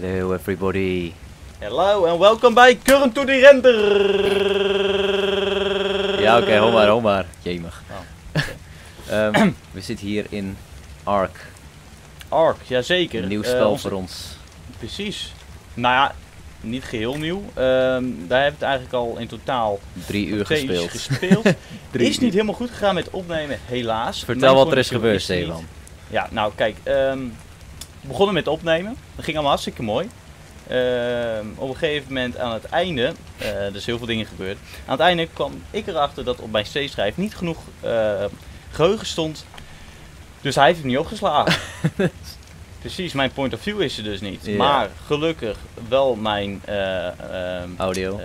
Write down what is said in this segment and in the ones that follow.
Hello everybody. Hello en welkom bij Current to the Render. Ja oké, hou maar. Jemig. Oh. We zitten hier in Ark. Ark, jazeker. Een nieuw spel voor ons. Precies. Nou ja, niet geheel nieuw. Daar hebben we het eigenlijk al in totaal 3 uur gespeeld. Is niet helemaal goed gegaan met opnemen, helaas. Vertel wat er is gebeurd, Stevon. Ja, nou kijk. We begonnen met opnemen. Dat ging allemaal hartstikke mooi. Op een gegeven moment aan het einde, er is heel veel dingen gebeurd. Aan het einde kwam ik erachter dat op mijn C-schijf niet genoeg geheugen stond. Dus hij heeft hem niet opgeslagen. Precies, mijn point of view is er dus niet. Yeah. Maar gelukkig wel mijn audio.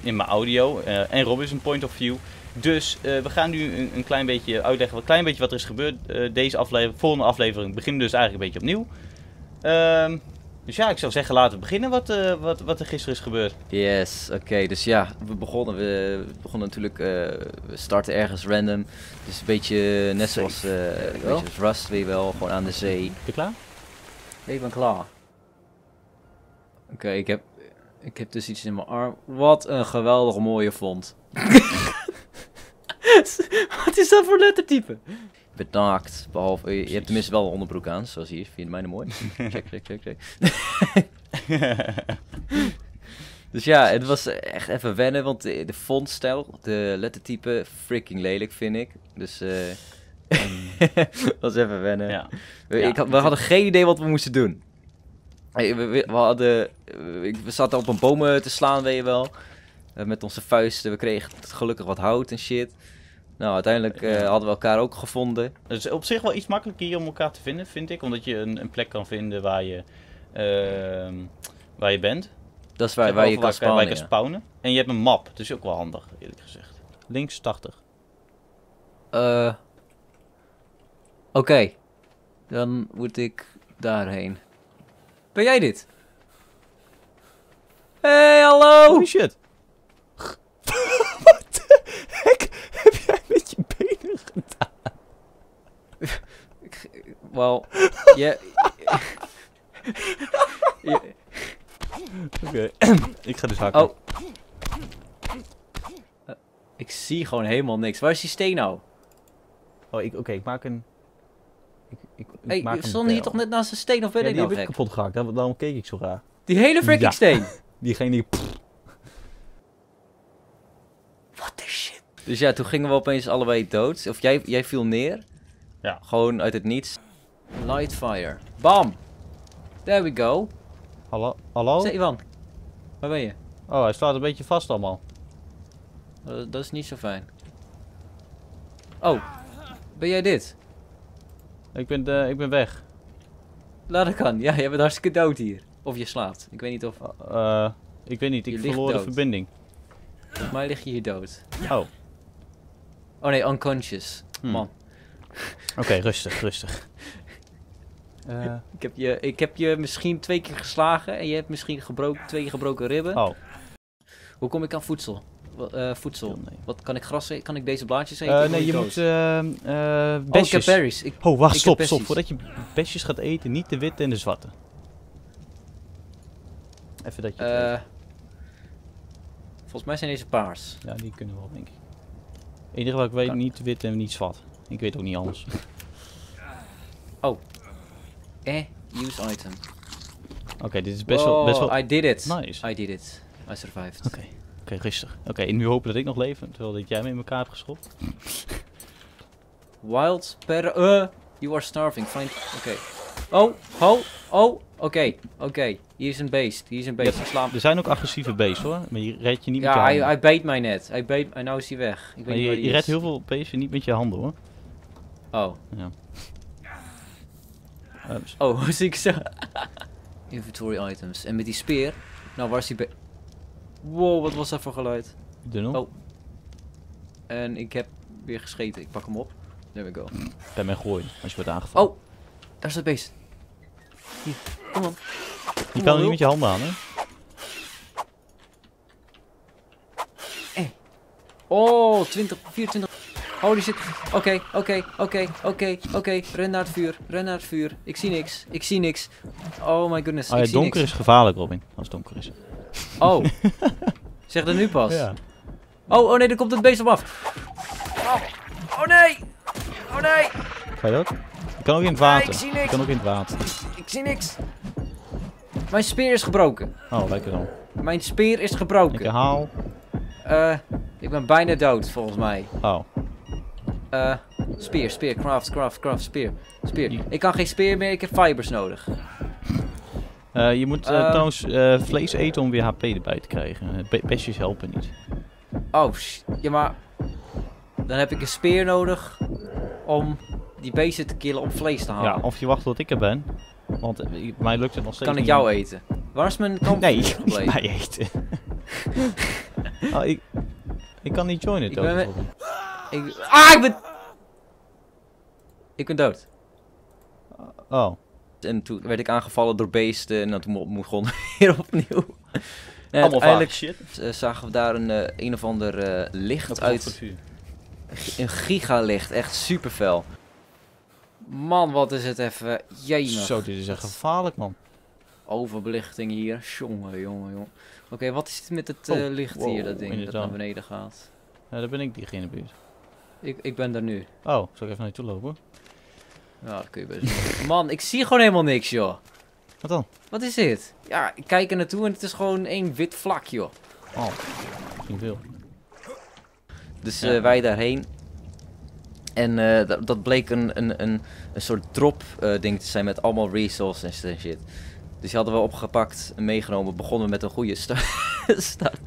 In mijn audio en Robin zijn point of view. Dus we gaan nu een klein beetje uitleggen, een klein beetje wat er is gebeurd deze aflevering. Volgende aflevering beginnen dus eigenlijk een beetje opnieuw. Dus ja, ik zou zeggen laten we beginnen wat er gisteren is gebeurd. Yes, oké. Dus ja, we begonnen natuurlijk, we starten ergens random. Dus een beetje net zoals Rust, weet je wel, gewoon aan de zee. Ben je klaar? Nee, ik ben klaar. Oké, ik heb dus iets in mijn arm. Wat een geweldig mooie vond. Wat is dat voor lettertype? Bedankt, behalve, je hebt tenminste wel een onderbroek aan, zoals hier, vind je mij nou mooi? Check. Dus ja, het was echt even wennen, want de fontstijl, de lettertype, freaking lelijk vind ik. Dus was even wennen. Ja. We hadden geen idee wat we moesten doen. We zaten op een bomen te slaan, weet je wel. Met onze vuisten, we kregen gelukkig wat hout en shit. Nou, uiteindelijk hadden we elkaar ook gevonden. Het is op zich wel iets makkelijker hier om elkaar te vinden, vind ik. Omdat je een plek kan vinden waar je bent. Dat is waar je kan spawnen. En je hebt een map, dat is ook wel handig, eerlijk gezegd. Links 80. Oké. Dan moet ik daarheen. Ben jij dit? Hey, hallo! Holy shit. Wat de hek heb jij met je benen gedaan? Wel, ja. Oké, ik ga dus hakken. Oh. Ik zie gewoon helemaal niks. Waar is die steen nou? Oh, oké, ik maak een... Ik stond hier toch net naast de steen, of weet ik nou? Die heb ik kapot gehakt, daarom keek ik zo raar. Die hele freaking steen! Diegene die... Dus ja, toen gingen we opeens allebei dood. Of jij viel neer. Ja. Gewoon uit het niets. Lightfire. Bam! There we go. Hallo? Stefan, waar ben je? Oh, hij staat een beetje vast allemaal. Dat is niet zo fijn. Oh, ben jij dit? Ik ben weg. Laat dat kan. Ja, jij bent hartstikke dood hier. Of je slaapt. Ik weet niet of... ik weet niet, ik verloor de verbinding. Volgens mij lig je hier dood. Oh. Oh nee, unconscious. Man. Oké, rustig. Ik heb je misschien 2 keer geslagen en je hebt misschien 2 keer gebroken ribben. Oh. Hoe kom ik aan voedsel? Wat kan ik gras eten? Kan ik deze blaadjes eten? Nee, je moet besjes. Oh, ik heb berries. Wacht, stop. Voordat je besjes gaat eten, niet de witte en de zwarte. Even dat je volgens mij zijn deze paars. Ja, die kunnen wel, denk ik. Het enige wat ik weet, niet wit en niet zwart. Ik weet ook niet anders. Oh. Use item. Oké, dit is best wel... I did it. Nice. I did it. I survived. Oké, rustig. Oké, en nu hopen dat ik nog leef, terwijl dat jij me in elkaar hebt geschopt. Wild per... you are starving. Find... Oké. Oh. Oké. Hier is een beest. Er zijn ook agressieve beesten hoor. Maar je redt je niet met je handen. Ja, hij beet mij net. En nou is hij weg. Ik weet niet je redt heel veel beesten niet met je handen hoor. Oh. Ja. Oh, zie ik zo. Inventory items. En met die speer. Nou, waar is die beest? Wow, wat was dat voor geluid? Dunnel. Oh. En ik heb weer gescheten. Ik pak hem op. There we go. Ik ben mij gooien als je wordt aangevallen. Oh, daar is dat beest. Hier, kom op. Je kan er niet met je handen aan, hè? Oh, 20, 24. Holy shit. Oké. Ren naar het vuur. Ik zie niks. Oh my goodness. Het donker is gevaarlijk, Robin. Als het donker is. Oh. Zeg dat nu pas. Ja. Oh nee, er komt het beest op af. Oh nee. Ga je dat? Ik kan ook in het water. Nee, ik zie niks. Ik zie niks. Mijn speer is gebroken. Oh, lekker dan. Mijn speer is gebroken. Ik haal. Ik ben bijna dood, volgens mij. Oh. Speer. Craft, speer. Ik kan geen speer meer, ik heb fibers nodig. Je moet trouwens vlees eten om weer HP erbij te krijgen. Besjes helpen niet. Oh, ja, maar... Dan heb ik een speer nodig om die beesten te killen om vlees te halen. Ja, of je wacht tot ik er ben. Want mij lukt het nog steeds. Kan ik jou eten? Waar is mijn kampvuur? Nee, niet mij eten. Oh, ik kan niet joinen, toch? Ik ben dood. Oh. En toen werd ik aangevallen door beesten en dan toen begon weer opnieuw. En uiteindelijk shit. Zagen we daar een of ander licht dat uit. Een gigalicht, echt super fel. Man, wat is het even. Jemig. Zo, dit is echt gevaarlijk, man. Overbelichting hier. Jongen. Oké, wat is het met het licht hier, dat ding dat naar beneden gaat? Ja, daar ben ik diegene in de buurt. Ik ben daar nu. Oh, zal ik even naar je toe lopen? Nou, dat kun je best. Man, ik zie gewoon helemaal niks, joh. Wat dan? Wat is dit? Ja, ik kijk er naartoe en het is gewoon één wit vlak, joh. Oh, misschien veel. Dus ja. Wij daarheen. En dat bleek een soort drop ding te zijn met allemaal resources en shit. Dus die hadden we opgepakt en meegenomen. Begonnen met een goede start.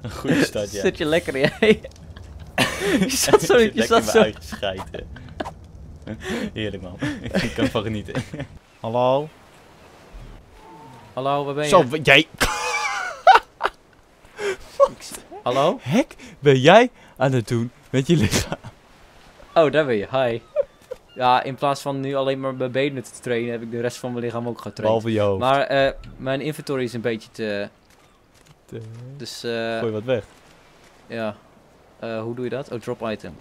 Een goede start, ja. Zit je lekker in je zat zo uitgescheiden. Heerlijk, man. Ik kan ervan genieten. Hallo? Hallo, waar ben je? Zo, jij... Hallo? Hek, ben jij aan het doen met je lichaam? Oh, daar ben je. Hi. Ja, in plaats van nu alleen maar mijn benen te trainen, heb ik de rest van mijn lichaam ook getraind. Behalve je hoofd. Maar mijn inventory is een beetje te... Dus gooi wat weg. Ja. Hoe doe je dat? Oh, drop item.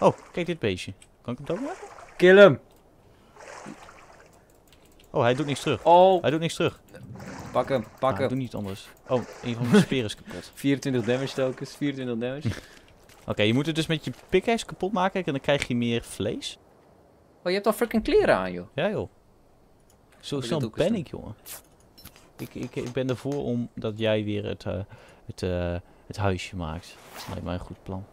Oh, kijk dit beestje. Kan ik hem dood maken? Kill hem! Oh, hij doet niks terug. Oh. Hij doet niks terug. Pak hem, pak hem. Doe niet anders. Oh, een van mijn speer is kapot. 24 damage tokens, 24 damage. Oké, je moet het dus met je pickaxe kapot maken en dan krijg je meer vlees. Oh, je hebt al freaking kleren aan, joh. Ja, joh. Zo snel ben ik, jongen. Ik ben ervoor om dat jij weer het huisje maakt. Dat lijkt mij een goed plan.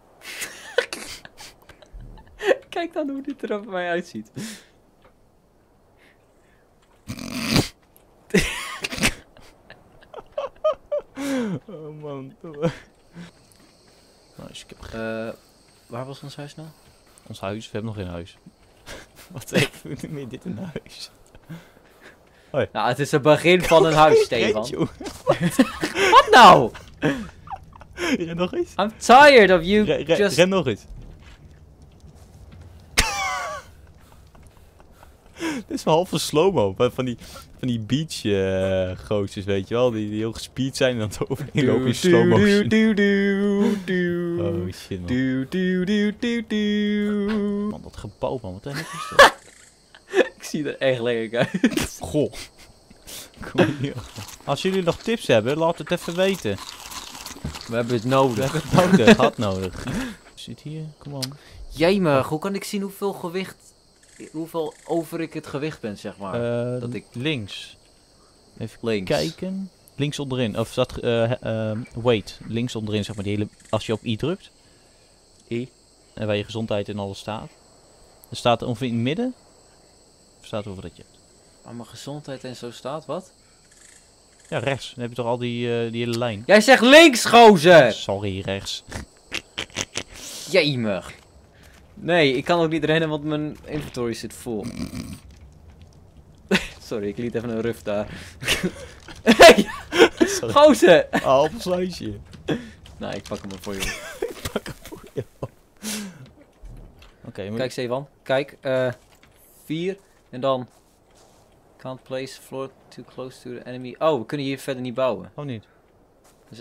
Kijk dan hoe dit er op mij uitziet. Oh man, toch. Nice, ik heb waar was ons huis nou? Ons huis? We hebben nog geen huis. Wat even nu meer dit een huis? Hoi. Nou, het is het begin van een huis, Stefan. Wat nou? Ren nog eens. I'm tired of you. Ren nog eens. Dit is een halve slow-mo van die beach gootjes, weet je wel, die heel gespeed zijn en dan overheen lopen in slow-mo. Oh shit, man. Man, dat gebouw, man, wat de heck is dat? Ik zie er echt lekker uit. Goh. Kom hier. Als jullie nog tips hebben, laat het even weten. We hebben het nodig. We hebben het nodig, had nodig. Zit hier, kom aan. Jemig, hoe kan ik zien hoeveel gewicht... Hoeveel over ik het gewicht ben, zeg maar. Dat ik... Links. Even kijken. Links onderin. Of dat... weight. Links onderin, zeg maar. Die hele... Als je op I drukt. I. En waar je gezondheid en alles staat. Er staat ongeveer in het midden. Of staat hoeveel dat je hebt. Maar mijn gezondheid en zo staat, wat? Ja, rechts. Dan heb je toch al die hele lijn. Jij zegt links, gozer! Sorry, rechts. Jemig. Nee, ik kan ook niet rennen, want mijn inventory zit vol. Sorry, ik liet even een ruf daar. Hey! Gozer! Half een sliceje. Nou, ik pak hem maar voor jou. Ik pak hem voor jou. Oké, kijk, Stefan. Kijk, 4 en dan... Can't place floor too close to the enemy. Oh, we kunnen hier verder niet bouwen. Oh, niet? Dus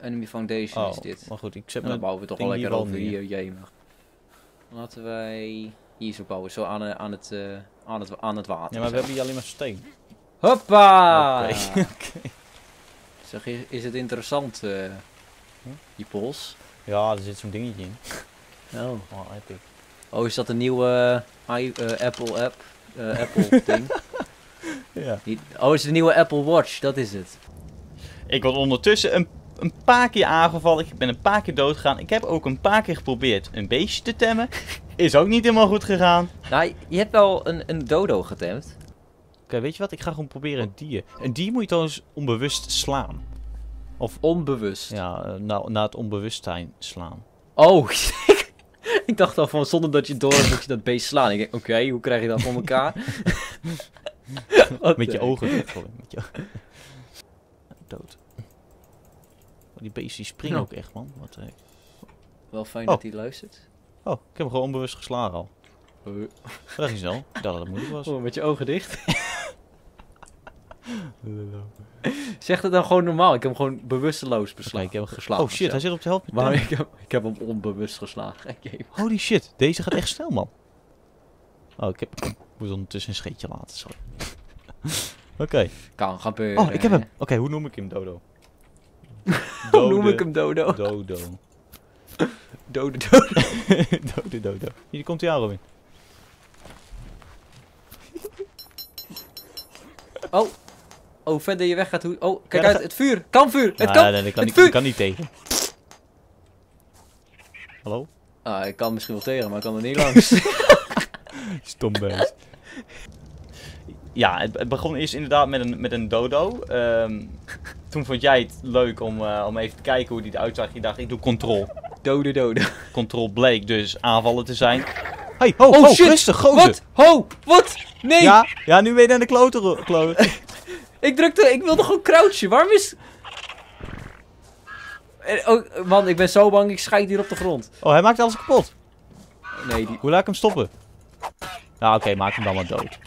enemy foundation is dit. Maar goed, ik zet mijn bouwen we toch wel lekker over hier, jemig. Laten wij hier zo bouwen, zo aan het water. Ja, maar we hebben hier alleen maar steen. Hoppa! Oké. Okay. Zeg, is het interessant, die pols? Ja, er zit zo'n dingetje in. Oh. Oh, epic. Oh, is dat een nieuwe Apple-app? Apple-ding? Ja. Oh, is de nieuwe Apple Watch, dat is het. Ik word ondertussen een paar keer aangevallen. Ik ben een paar keer doodgegaan. Ik heb ook een paar keer geprobeerd een beestje te temmen. Is ook niet helemaal goed gegaan. Nou, je hebt wel een dodo getemd. Oké, weet je wat? Ik ga gewoon proberen een dier. Een dier moet je trouwens onbewust slaan. Of onbewust? Ja, nou, na het onbewustzijn slaan. Oh, ik dacht al van zonder dat je door hebt dat je dat beest slaat. Ik denk, oké, hoe krijg je dat voor elkaar? Met je ogen. Met je ogen. Dood. Die beesten springen ook echt, man. Wat, wel fijn dat hij luistert. Oh, ik heb hem gewoon onbewust geslagen al. Dat ging snel. Ik dacht dat het moeilijk was. Oh, met je ogen dicht. Zeg dat dan gewoon normaal. Ik heb hem gewoon bewusteloos beslagen. Ik heb hem geslagen. Oh shit, hij zit op de helft. Maar ik heb hem onbewust geslagen. Holy shit, deze gaat echt snel, man. Oh, ik moet ondertussen een scheetje laten. Sorry. Oké. Kan gebeuren. Oh, ik heb hem. Oké, hoe noem ik hem? Dodo. Hoe noem ik hem? Dodo. Dodo. Dode dodo. Dode dodo. Hier komt hij aan, Robin. Oh. Oh, verder je weg gaat. Oh, kijk uit. Het vuur. Kan vuur. Het kan. Nee, ik kan niet tegen. Hallo? Ah, ik kan misschien wel tegen, maar ik kan er niet langs. Stom beest. Ja, het begon eerst inderdaad met een dodo. Toen vond jij het leuk om even te kijken hoe die eruit zag. Je dacht, ik doe control. Dode dodo. Control bleek dus aanvallen te zijn. Hey, ho, oh, ho, shit. Rustig, gozer. Wat? Ho, wat? Nee. Ja, nu ben je aan de klote. Ik wilde gewoon crouchen. Waarom is... Oh, man, ik ben zo bang. Ik schijt hier op de grond. Oh, hij maakt alles kapot. Nee, hoe laat ik hem stoppen? Nou, oké, maak hem dan maar dood.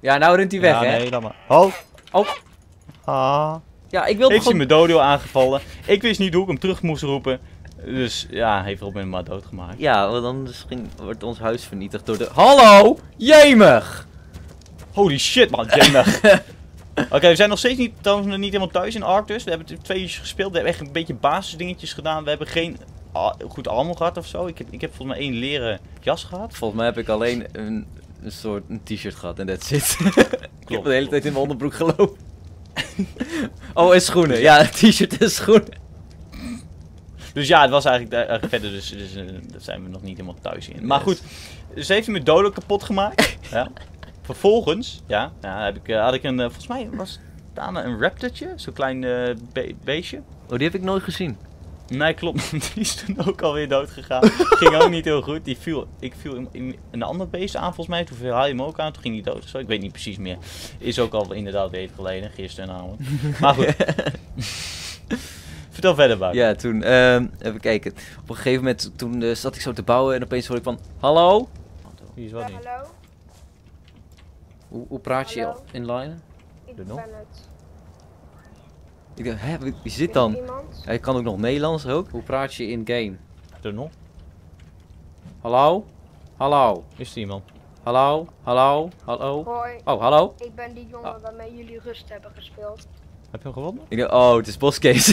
Ja, nou rent hij weg, hè? Nee, dan maar. Oh. Oh. Ah. Ja, ik wilde gewoon... Heeft hij me dodo aangevallen. Ik wist niet hoe ik hem terug moest roepen. Dus ja, heeft Robin hem maar doodgemaakt. Ja, want anders wordt ons huis vernietigd door de... Hallo! Jemig! Holy shit, man. Jemig. Oké, we zijn nog steeds niet helemaal thuis in Ark dus. We hebben 2 uurtjes gespeeld. We hebben echt een beetje basisdingetjes gedaan. We hebben geen goed armor gehad of zo. Ik heb volgens mij 1 leren jas gehad. Volgens mij heb ik alleen een soort t-shirt gehad en that's it. Ik heb de hele tijd in mijn onderbroek gelopen. Oh, en schoenen. Ja, een t-shirt en schoenen. Dus ja, het was eigenlijk verder, dus daar zijn we nog niet helemaal thuis in. Maar goed, dus heeft hij me dodo kapot gemaakt. Ja. Vervolgens, had ik een, volgens mij was het een raptortje, zo'n klein beestje. Oh, die heb ik nooit gezien. Nee, klopt. Die is toen ook alweer dood gegaan. Ging ook niet heel goed. Ik viel een ander beest aan, volgens mij. Toen haal je hem ook aan. Toen ging hij dood. Zo, ik weet niet precies meer. Is ook al inderdaad weer geleden. Gisteravond. Maar goed. Vertel verder, Bart. Ja, toen... even kijken. Op een gegeven moment toen zat ik zo te bouwen. En opeens hoorde ik van... Hallo? Hier is wat niet. Hallo? Hoe praat je in line? Ik ben het. Ik dacht, hé, wie zit dan? Hij kan ook nog Nederlands ook. Hoe praat je in game? Tunnel. Hallo? Hallo? Is er iemand? Hallo? Hallo? Hallo? Hoi. Oh, hallo? Ik ben die jongen waarmee jullie Rust hebben gespeeld. Heb je hem gevonden? Ik dacht, oh, het is Boskees.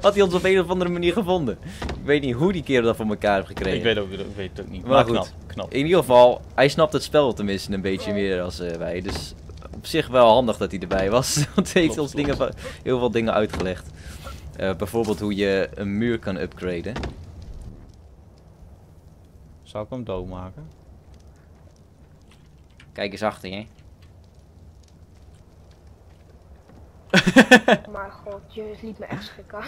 Had hij ons op een of andere manier gevonden? Ik weet niet hoe die kerel dat voor elkaar heeft gekregen. Ik weet het ook niet. Maar goed, knap. In ieder geval, hij snapt het spel tenminste een beetje meer als wij, dus... Op zich wel handig dat hij erbij was, want hij heeft ons heel veel dingen uitgelegd. Bijvoorbeeld hoe je een muur kan upgraden. Zou ik hem doodmaken? Kijk eens achter je. Maar god, je liet me echt schrikken.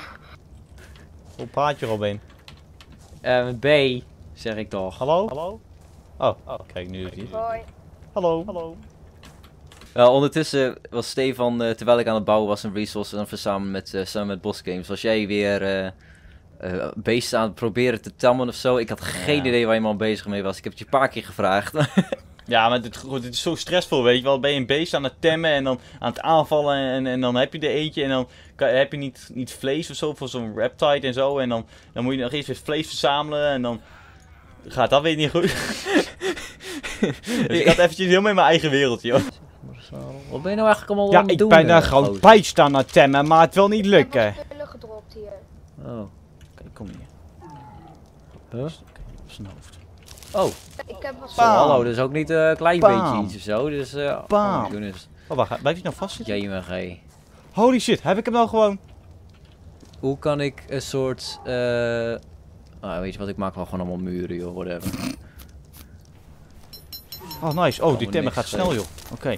Hoe praat je, Robin? B, zeg ik toch. Hallo? Hallo? Oh, kijk nu is hij. Hoi. Hallo, hallo. Ondertussen was Stefan, terwijl ik aan het bouwen was, een resource aan het verzamelen samen met Boss Games. Was jij weer beesten aan het proberen te tammen of zo? Ik had geen idee waar je man bezig mee was. Ik heb het je een paar keer gevraagd. Ja, maar dit is zo stressvol, weet je wel. Ben je een beest aan het temmen en dan aan het aanvallen en dan heb je er eentje en dan heb je niet vlees of zo voor zo'n reptile en zo. En dan moet je nog eerst weer vlees verzamelen en dan... Gaat dat weer niet goed? Dus ik had eventjes helemaal in mijn eigen wereld, joh. Wat ben je nou eigenlijk allemaal aan het doen? Ja, ik ben daar gewoon bijstaan aan temmen, maar het wil niet lukken. Ik heb pillen gedropt hier. Oh, oké, kom hier. Huh? Op zijn hoofd. Oh. Ik heb wat. Hallo, dat is ook niet een klein beetje iets of zo, dus... Oh, wacht, blijf je nou vastzitten? JMG. Holy shit, heb ik hem nou gewoon? Hoe kan ik een soort... weet je wat, ik maak wel gewoon allemaal muren, joh, whatever. Oh, nice. Oh, die temmen gaat snel, joh. Oké.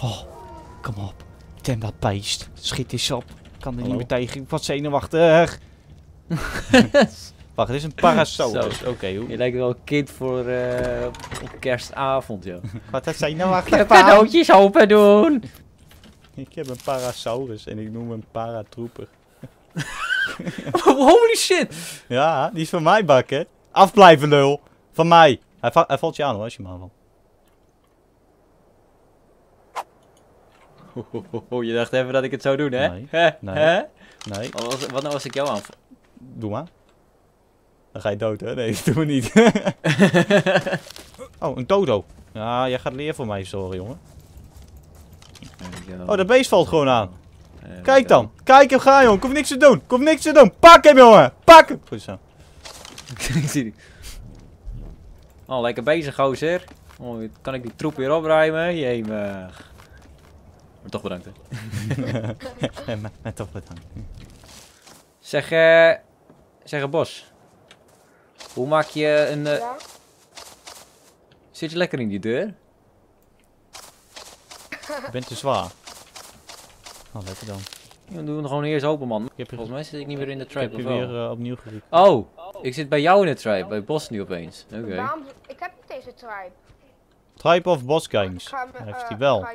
Oh, kom op. Temba beest. Schiet eens op. Kan er niet meer tegen. Wat zenuwachtig. Wacht, dit is een parasaurus. Oké, je lijkt wel een kind voor op kerstavond, joh. Wat dat zenuwachtig? Ik heb cadeautjes open doen. Ik heb een parasaurus en ik noem hem paratrooper. Holy shit. Ja, die is van mij, bak, hè. Afblijven, lul. Van mij. Hij valt je aan, hoor, als je hem aanvalt. Je dacht even dat ik het zou doen, hè? Nee. Wat nou als ik jou aanval? Doe maar. Dan ga je dood, hè? Nee, dat doen we niet. Oh, een dodo. Ja, jij gaat leren voor mij, sorry, jongen. Oh, dat beest valt gewoon aan. Kijk dan. Kijk hem gaan, jongen. Kom niks te doen. Kom niks te doen. Pak hem, jongen. Pak hem. Goed zo. Ik zie die. Oh, lekker bezig, gozer. Oh, kan ik die troep weer opruimen? Jemig. Maar toch bedankt, hè. maar toch bedankt. Zeg, Bos. Hoe maak je een... Ja? Zit je lekker in die deur? Je bent te zwaar. Oh, lekker dan. Ja, dan doen we hem gewoon eerst open, man. Volgens mij zit ik niet meer in de trap, of wel? Ik heb je weer opnieuw gezoekt. Oh! Ik zit bij jou in de tribe, bij Bos nu opeens. Oké. Waarom? Ik heb niet deze tribe. Tribe of Boss Games? Heeft hij wel.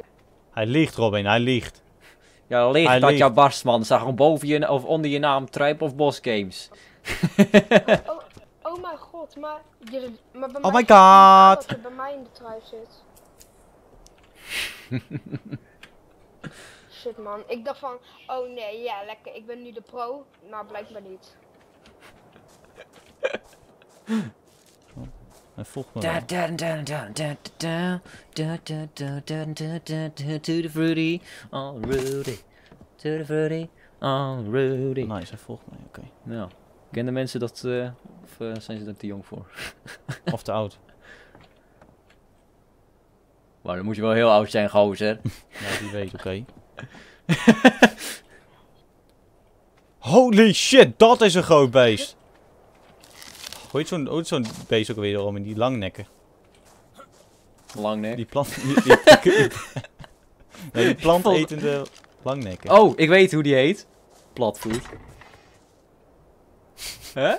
Hij liegt, Robin, hij liegt. Ja, liegt dat jouw barst, man. Staat gewoon boven je of onder je naam Tribe of Boss Games. Oh mijn god, maar. Oh my god! Dat je bij mij in de tribe zit. Shit, man. Ik dacht van, oh nee, ja, lekker. Ik ben nu de pro, maar blijkbaar niet. Hij volgt me wel. Tutti Frutti, oh Rudy. Tutti Frutti, oh Rudy. Nice, hij volgt mij, oké. Nou, kennen mensen dat, of zijn ze daar te jong voor? Of te oud? Maar dan moet je wel heel oud zijn, gozer. Ja, die weet, oké. Holy shit, dat is een groot beest. Gooi zo'n beest ook weer om in die langnekken. Langnek? Die plantetende langnekken. Oh, ik weet hoe die heet. Platvoet. Huh?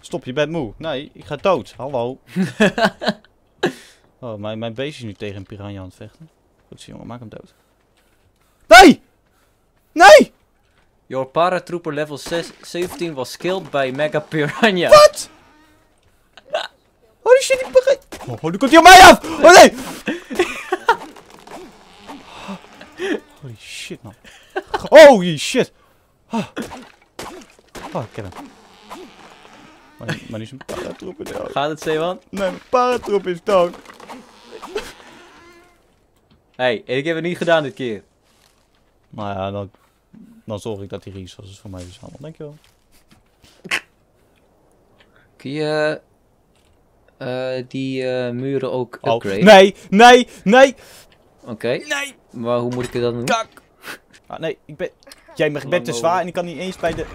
Stop, je bent moe. Nee, ik ga dood. Hallo. Oh, mijn beest is nu tegen een piranha aan het vechten. Goed zo, jongen, maak hem dood. Nee! Nee! Your paratrooper level 17 was killed by Mega Piranha. Wat? Holy shit, ik begrijp. Oh, nu komt hij op mij af! Oh nee! Holy shit, man. Holy shit! Oh, ik ken hem. Maar nu is mijn paratrooper dood. Gaat het, Stevon? Nee, mijn paratrooper is dood. Hey, ik heb het niet gedaan dit keer. Nou ja, dan... Dan zorg ik dat die resources voor mij verzamelen. Dankjewel. Kun je die muren ook upgraden? Oh, nee! Oké. Nee! Maar hoe moet ik dat doen? Kak! Ah, nee, jij bent te zwaar en ik kan niet eens bij de...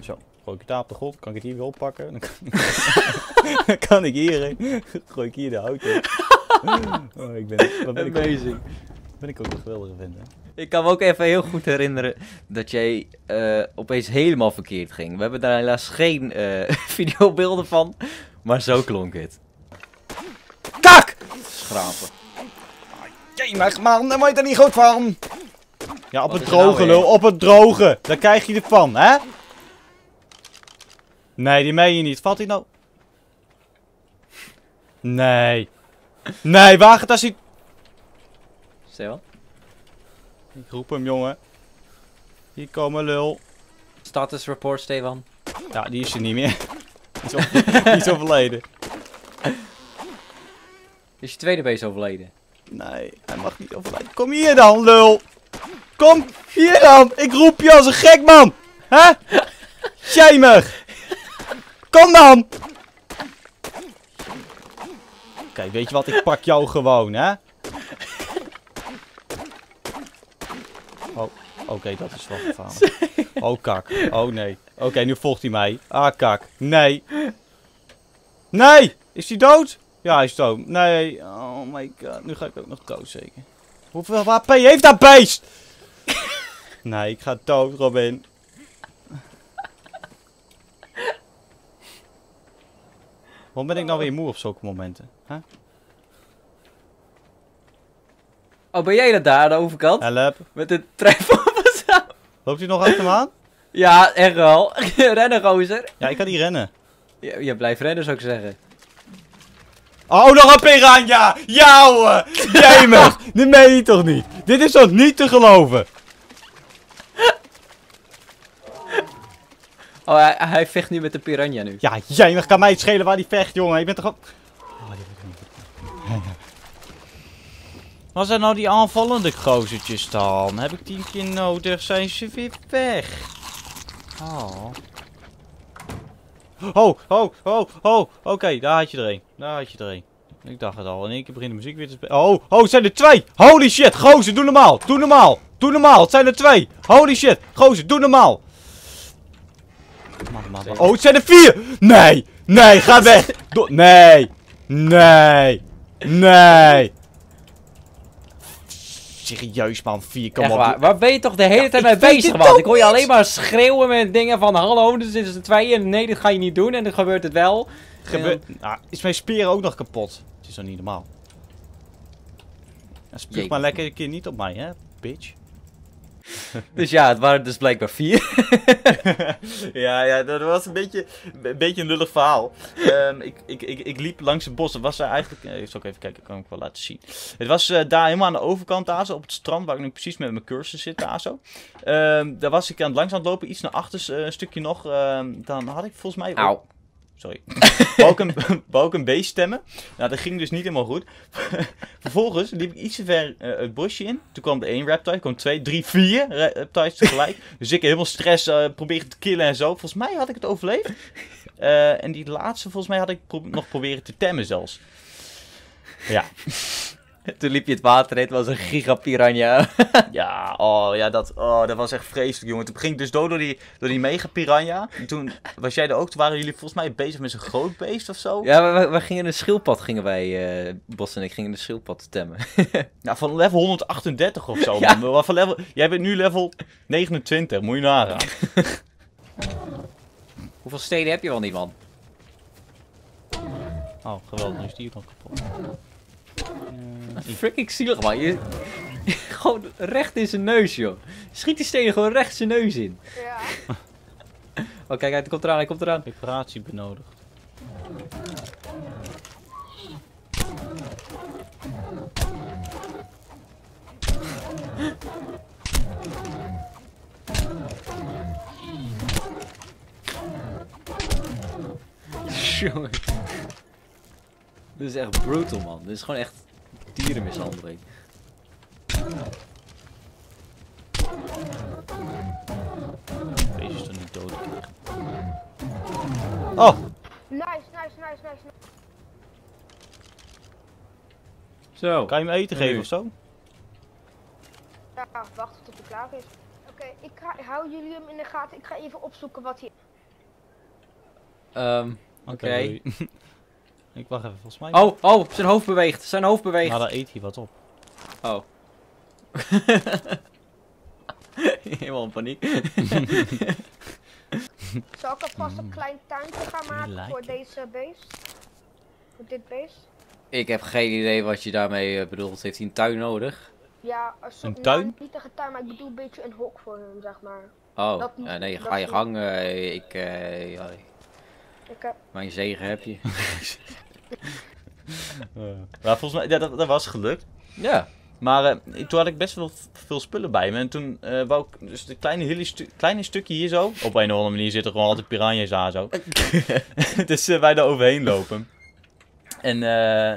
Zo, gooi ik het daar op de grond, kan ik het hier weer oppakken. Dan kan ik hierheen. Gooi ik hier de hout in. Oh, ben ik ook nog geweldig vinden. Ik kan me ook even heel goed herinneren dat jij opeens helemaal verkeerd ging. We hebben daar helaas geen videobeelden van, maar zo klonk het. Kak! Schrapen. Jemig man, daar word je er niet goed van. Ja, op het droge, lul, op het droge. Daar krijg je ervan, hè? Nee, die meen je niet. Valt hij nou? Nee. Nee, wagen, dat is niet... Stevon? Ik roep hem, jongen. Hier komen lul. Status report, Stefan. Ja, die is er niet meer. Die is overleden. Is je tweede beest overleden? Nee, hij mag niet overlijden. Kom hier dan, lul! Kom hier dan! Ik roep je als een gek, man! Hè? Huh? Jammer! Kom dan! Kijk, weet je wat? Ik pak jou gewoon, hè? Oh, oké, dat is wel gevaarlijk. Oh, kak. Oh, nee. Oké, nu volgt hij mij. Ah, kak. Nee. Nee! Is hij dood? Ja, hij is dood. Nee. Oh my god. Nu ga ik ook nog dood, zeker. Hoeveel HP heeft dat beest? Nee, ik ga dood, Robin. Waarom ben ik nou weer moe op zulke momenten? Huh? Oh, ben jij dat daar aan de overkant? Help. Met de tref op mezelf. Loopt hij nog achter me aan? Ja, echt wel. Rennen, gozer. Ja, ik kan niet rennen. Je blijft rennen, zou ik zeggen. Oh, nog een piranha! Ja, ouwe! Jammer! Dit meen je toch niet? Dit is toch niet te geloven? Oh, hij vecht nu met de piranha nu. Ja, jammer, kan mij het schelen waar hij vecht, jongen. Ik ben toch ook... Oh, ja. Wat zijn nou die aanvallende gozertjes dan? Heb ik 10 keer nodig? Zijn ze weer weg? Oh... Ho, ho, ho, ho. Oké, daar had je er een. Daar had je er een. Ik dacht het al. In één keer begint de muziek weer te spelen. Oh, oh, het zijn er 2. Holy shit. Gozer, doe normaal. Doe normaal. Doe normaal. Het zijn er 2. Holy shit. Gozer, doe normaal. Man. Oh, het zijn er 4. Nee. Nee, ga weg. Nee. Nee. Nee. Serieus, man. 4, kom op. Waar ben je toch de hele tijd mee bezig, man? Ik hoor je alleen maar schreeuwen met dingen van... Hallo, dus dit is een 2 en nee, dit ga je niet doen. En dan gebeurt het wel. Is mijn spieren ook nog kapot? Het is nog niet normaal. Ja, spuug maar lekker een keer niet op mij, hè, bitch. Dus ja, het waren dus blijkbaar 4. ja, dat was een beetje een lullig verhaal. Ik liep langs het bos. Het was eigenlijk... Ik zal ook even kijken, ik kan hem wel laten zien. Het was daar helemaal aan de overkant, daar zo, op het strand, waar ik nu precies met mijn cursor zit, daar zo. Daar was ik langzaam aan het lopen, iets naar achter, een stukje nog. Dan had ik volgens mij... Auw. Sorry. Wou ik een beest stemmen? Nou, dat ging dus niet helemaal goed. Vervolgens liep ik iets te ver het bosje in. Toen kwam de 1 reptile, kwam 2, 3, 4 reptiles tegelijk. Dus ik helemaal stress, probeerde te killen en zo. Volgens mij had ik het overleefd. En die laatste, volgens mij, had ik nog proberen te temmen zelfs. Ja. Toen liep je het water in, het was een gigapiranha. Ja, oh ja, dat was echt vreselijk, jongen. Toen ging ik dus dood door die mega piranha. En toen was jij er ook, toen waren jullie volgens mij bezig met zo'n groot beest of zo. Ja, we gingen een schildpad, Bos en ik gingen een schildpad temmen. Nou, van level 138 of zo, ja. Man. Van level, jij bent nu level 29, moet je nagaan. Hoeveel steden heb je wel niet, man? Oh, geweldig, nu is die nog kapot. Freaking zielig, man. Gewoon recht in zijn neus, joh. Schiet die stenen gewoon recht zijn neus in. Ja. Oh, kijk, hij komt eraan, hij komt eraan. Reparatie benodigd. Jongen. Dit is echt brutal, man. Dit is gewoon echt... dierenmishandeling. Deze is toch niet dood. Oh! Nice. Zo. Kan je hem eten geven of zo? Ja, wacht tot hij klaar is. Oké, ik hou jullie hem in de gaten. Ik ga even opzoeken wat hier... Oké. Ik wacht even, volgens mij... Oh, zijn hoofd beweegt. Zijn hoofd beweegt. Nou, daar eet hij wat op. Oh. Helemaal in paniek. Zal ik alvast een klein tuintje gaan maken voor deze beest? Voor dit beest? Ik heb geen idee wat je daarmee bedoelt. Heeft hij een tuin nodig? Ja, een tuin? Nou, niet een tuin, maar ik bedoel een beetje een hok voor hem, zeg maar. Oh, dat, nee, ga je gang. Mijn zegen heb je. Maar volgens mij, dat was gelukt. Ja. Maar toen had ik best wel veel spullen bij me. En toen wou ik... Dus het kleine stukje hier zo... Op een of andere manier zitten gewoon altijd piranha's aan zo. Dus wij daar overheen lopen. En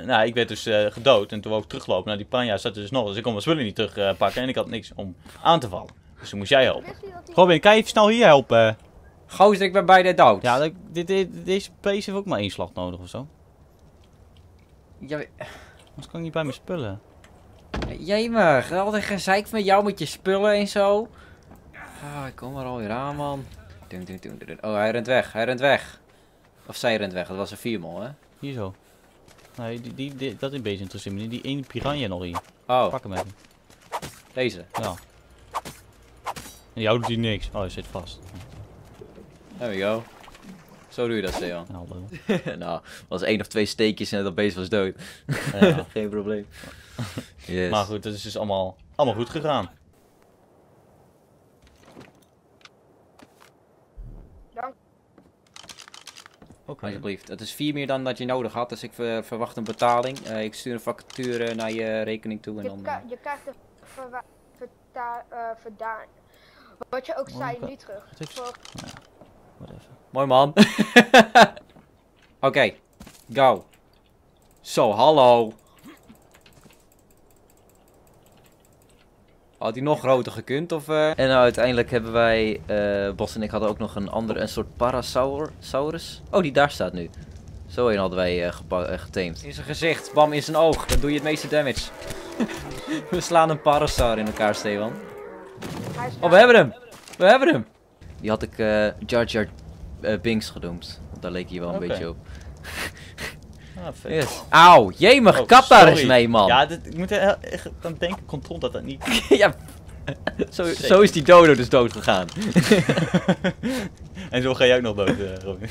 nou, ik werd dus gedood. En toen wou ik teruglopen naar die piranha's. Zat er dus nog. Dus ik kon mijn spullen niet terugpakken. En ik had niks om aan te vallen. Dus toen moest jij helpen. Robin, kan je even snel hier helpen? Gozer, ik ben bijna dood. Ja, deze pees heeft ook maar één slag nodig of zo. Ja, anders kan ik niet bij mijn spullen. Jemig, altijd gezeik met jou met je spullen en zo. Ah, ik kom er alweer aan, man. Oh, hij rent weg, Of zij rent weg, dat was een viermal, hè? Hier zo. Nee, dat is een beetje interessant. Die één piranha nog hier. Oh. Pak hem even. Deze? Ja. En jou doet hij niks. Oh, hij zit vast. There we go. Zo doe je dat, Stefan. Nou, was 1 of 2 steekjes en dat beest was dood. Ja. Geen probleem. Yes. Maar goed, dat is dus allemaal goed gegaan. Dank. Okay. Alsjeblieft. Het is 4 meer dan dat je nodig had, dus ik verwacht een betaling. Ik stuur een vacature naar je rekening toe en dan... Je krijgt de verdaan. Wat je ook zei, nu terug. Ja. Mooi man. Oké, go. Zo, hallo. Had hij nog groter gekund of... En nou, uiteindelijk hebben wij... Bos en ik hadden ook nog een soort parasaurus. Oh, die daar staat nu. Zo een hadden wij getamed. In zijn gezicht, bam, in zijn oog. Dan doe je het meeste damage. We slaan een parasaur in elkaar, Stefan. Oh, we hebben hem. Die had ik Jar Jar Binks genoemd. Want daar leek hij wel een beetje op. Ah, yes. Auw, jemig, kap daar eens mee, man. Ja, ik moet echt aan denken, controle dat dat niet... Ja, zo is die dodo dus dood gegaan. En zo ga jij ook nog dood, Robin.